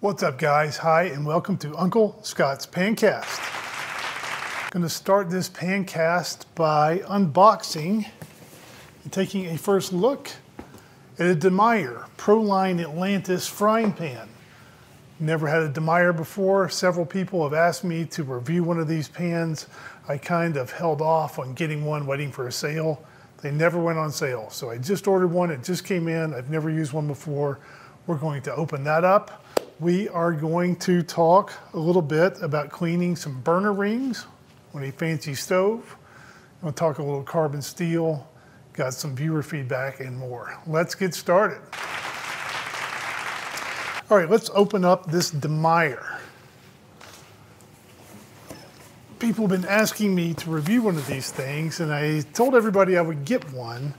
What's up, guys? Hi, and welcome to Uncle Scott's Pancast. I'm going to start this pancast by unboxing and taking a first look at a Demeyere Proline Atlantis frying pan. Never had a Demeyere before. Several people have asked me to review one of these pans. I kind of held off on getting one, waiting for a sale. They never went on sale, so I just ordered one. It just came in. I've never used one before. We're going to open that up. We are going to talk a little bit about cleaning some burner rings on a fancy stove. I'm gonna talk a little carbon steel, got some viewer feedback and more. Let's get started. All right, let's open up this Demeyere. People have been asking me to review one of these things, and I told everybody I would get one,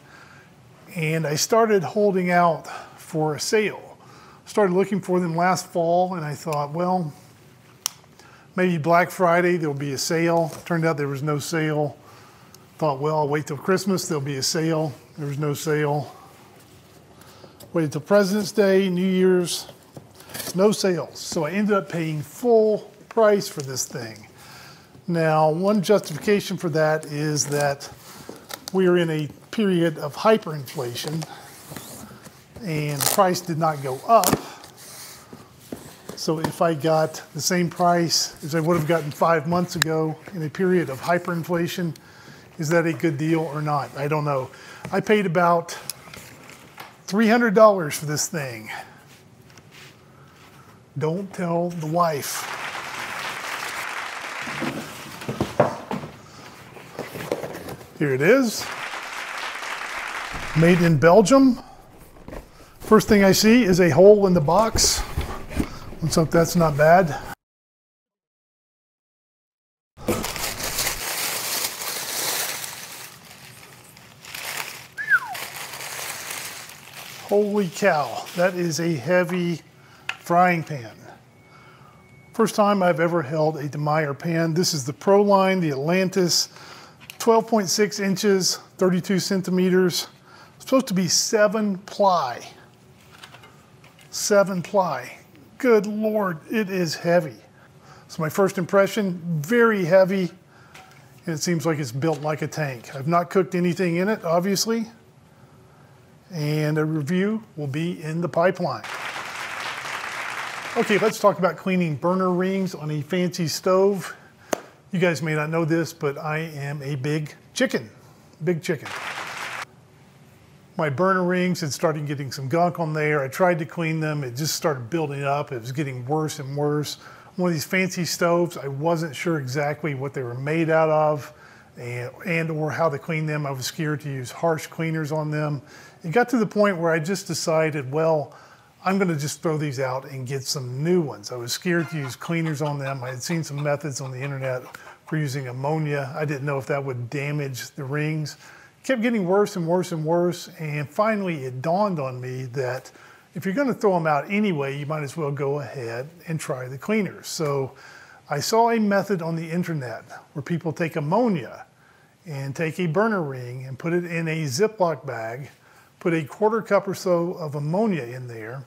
and I started holding out for a sale. Started looking for them last fall, and I thought, well, maybe Black Friday, there'll be a sale. Turned out there was no sale. Thought, well, I'll wait till Christmas, there'll be a sale. There was no sale. Waited till President's Day, New Year's, no sales. So I ended up paying full price for this thing. Now, one justification for that is that we are in a period of hyperinflation, and the price did not go up. So if I got the same price as I would have gotten 5 months ago in a period of hyperinflation, is that a good deal or not? I don't know. I paid about $300 for this thing. Don't tell the wife. Here it is. Made in Belgium. First thing I see is a hole in the box. Let's hope that's not bad. Holy cow, that is a heavy frying pan. First time I've ever held a Demeyere pan. This is the Proline, the Atlantis, 12.6 inches, 32 centimeters. It's supposed to be 7 ply. 7 ply. Good Lord, it is heavy. So my first impression, very heavy, and it seems like it's built like a tank. I've not cooked anything in it, obviously, and a review will be in the pipeline. Okay, let's talk about cleaning burner rings on a fancy stove. You guys may not know this, but I am a big chicken, big chicken. My burner rings had started getting some gunk on there. I tried to clean them. It just started building up. It was getting worse and worse. One of these fancy stoves, I wasn't sure exactly what they were made out of and or how to clean them. I was scared to use harsh cleaners on them. It got to the point where I just decided, well, I'm going to just throw these out and get some new ones. I was scared to use cleaners on them. I had seen some methods on the internet for using ammonia. I didn't know if that would damage the rings. Kept getting worse and worse and worse, and finally it dawned on me that if you're gonna throw them out anyway, you might as well go ahead and try the cleaners. So I saw a method on the internet where people take ammonia and take a burner ring and put it in a Ziploc bag, put a quarter cup or so of ammonia in there,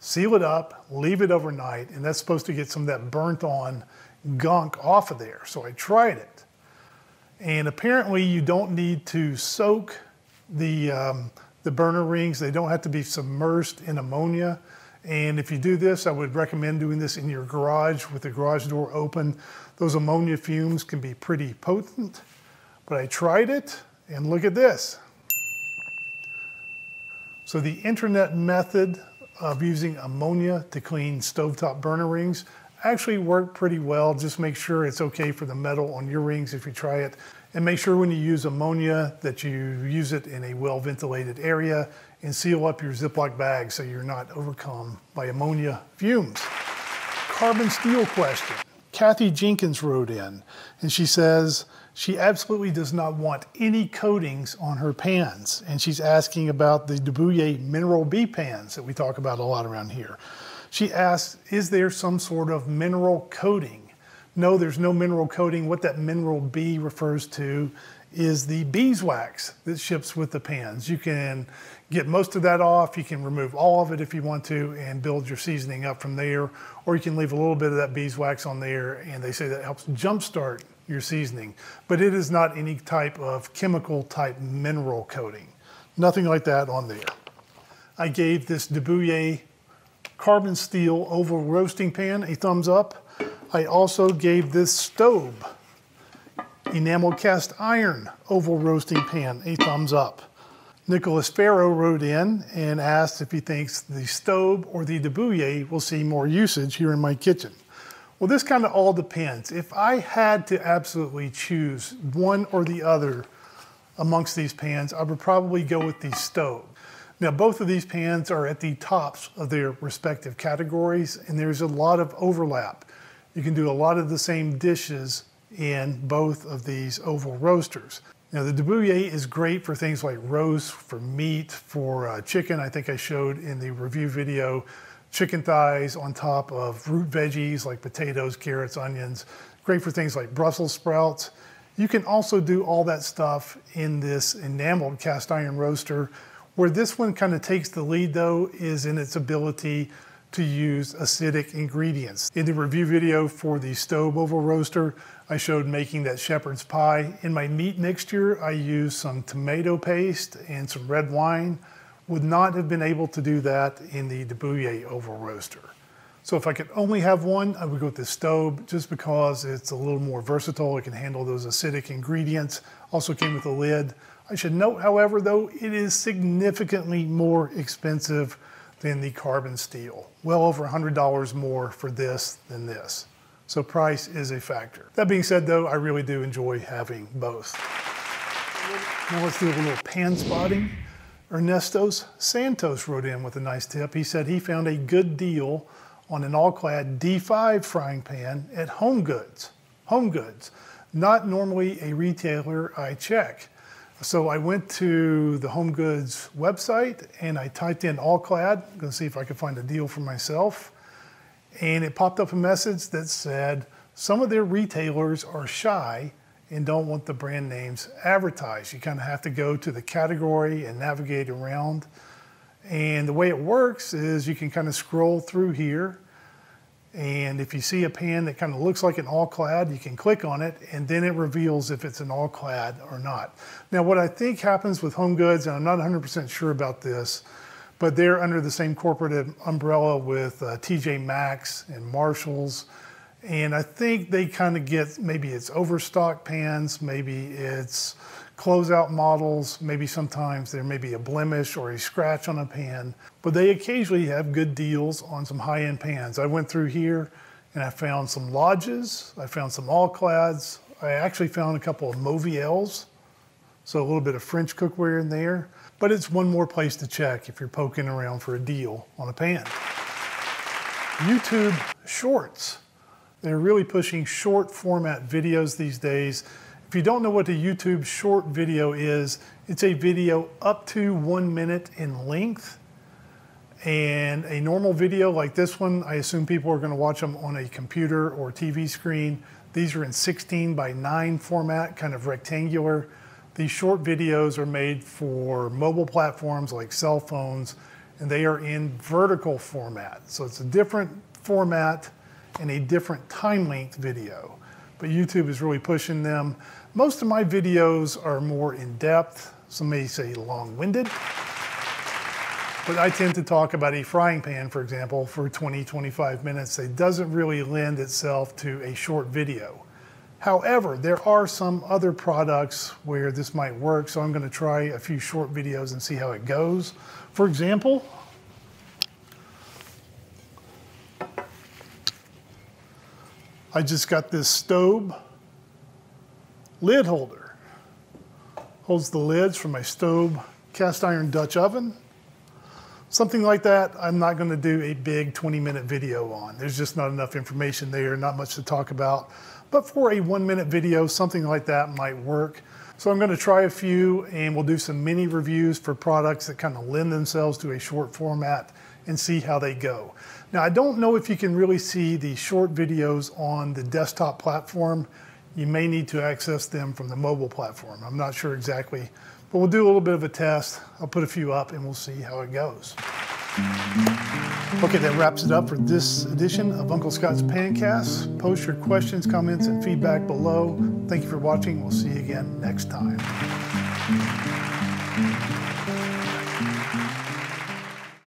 seal it up, leave it overnight, and that's supposed to get some of that burnt on gunk off of there. So I tried it. And apparently you don't need to soak the burner rings. They don't have to be submerged in ammonia. And if you do this, I would recommend doing this in your garage with the garage door open. Those ammonia fumes can be pretty potent, but I tried it and look at this. So the internet method of using ammonia to clean stovetop burner rings actually work pretty well. Just make sure it's okay for the metal on your rings if you try it. And make sure when you use ammonia that you use it in a well-ventilated area and seal up your Ziploc bag so you're not overcome by ammonia fumes. Carbon steel question. Kathy Jenkins wrote in and she says she absolutely does not want any coatings on her pans. And she's asking about the De Buyer Mineral B pans that we talk about a lot around here. She asks, is there some sort of mineral coating? No, there's no mineral coating. What that mineral B refers to is the beeswax that ships with the pans. You can get most of that off, you can remove all of it if you want to and build your seasoning up from there, or you can leave a little bit of that beeswax on there, and they say that helps jumpstart your seasoning. But it is not any type of chemical type mineral coating. Nothing like that on there. I gave this De Buyer carbon steel oval roasting pan a thumbs up. I also gave this Staub enamel cast iron oval roasting pan a thumbs up. Nicholas Farrow wrote in and asked if he thinks the Staub or the De Buyer will see more usage here in my kitchen. Well, this kind of all depends. If I had to absolutely choose one or the other amongst these pans, I would probably go with the Staub. Now, both of these pans are at the tops of their respective categories, and there's a lot of overlap. You can do a lot of the same dishes in both of these oval roasters. Now, the De Buyer is great for things like roast, for meat, for chicken. I think I showed in the review video chicken thighs on top of root veggies like potatoes, carrots, onions. Great for things like Brussels sprouts. You can also do all that stuff in this enameled cast iron roaster. Where this one kind of takes the lead though is in its ability to use acidic ingredients. In the review video for the Staub oval roaster, I showed making that shepherd's pie. In my meat mixture, I used some tomato paste and some red wine. Would not have been able to do that in the De Buyer oval roaster. So if I could only have one, I would go with the Staub just because it's a little more versatile. It can handle those acidic ingredients. Also came with a lid. I should note, however, though, it is significantly more expensive than the carbon steel. Well over $100 more for this than this. So price is a factor. That being said, though, I really do enjoy having both. Now let's do a little pan spotting. Ernesto's Santos wrote in with a nice tip. He said he found a good deal on an AllClad D5 frying pan at HomeGoods. HomeGoods, not normally a retailer I check. So I went to the HomeGoods website and I typed in AllClad. I'm going to see if I could find a deal for myself. And it popped up a message that said, some of their retailers are shy and don't want the brand names advertised. You kind of have to go to the category and navigate around. And the way it works is you can kind of scroll through here. And if you see a pan that kind of looks like an AllClad, you can click on it, and then it reveals if it's an AllClad or not. Now, what I think happens with HomeGoods, and I'm not 100% sure about this, but they're under the same corporate umbrella with TJ Maxx and Marshalls. And I think they kind of get, maybe it's overstock pans, maybe it's closeout models, maybe sometimes there may be a blemish or a scratch on a pan, but they occasionally have good deals on some high-end pans. I went through here and I found some Lodges, I found some AllClads, I actually found a couple of Mauviels, so a little bit of French cookware in there, but it's one more place to check if you're poking around for a deal on a pan. YouTube Shorts. They're really pushing short format videos these days. If you don't know what a YouTube short video is, it's a video up to 1 minute in length. And a normal video like this one, I assume people are going to watch them on a computer or TV screen. These are in 16:9 format, kind of rectangular. These short videos are made for mobile platforms like cell phones, and they are in vertical format. So it's a different format and a different time length video. But YouTube is really pushing them. Most of my videos are more in-depth, some may say long-winded, but I tend to talk about a frying pan, for example, for 20, 25 minutes. It doesn't really lend itself to a short video. However, there are some other products where this might work, so I'm gonna try a few short videos and see how it goes. For example, I just got this Staub lid holder. Holds the lids from my Staub cast iron Dutch oven. Something like that, I'm not gonna do a big 20-minute video on. There's just not enough information there, not much to talk about. But for a 1 minute video, something like that might work. So I'm gonna try a few and we'll do some mini reviews for products that kind of lend themselves to a short format and see how they go. Now, I don't know if you can really see the short videos on the desktop platform. you may need to access them from the mobile platform. I'm not sure exactly, but we'll do a little bit of a test. I'll put a few up and we'll see how it goes. Okay, that wraps it up for this edition of Uncle Scott's Pancast. Post your questions, comments, and feedback below. Thank you for watching. We'll see you again next time.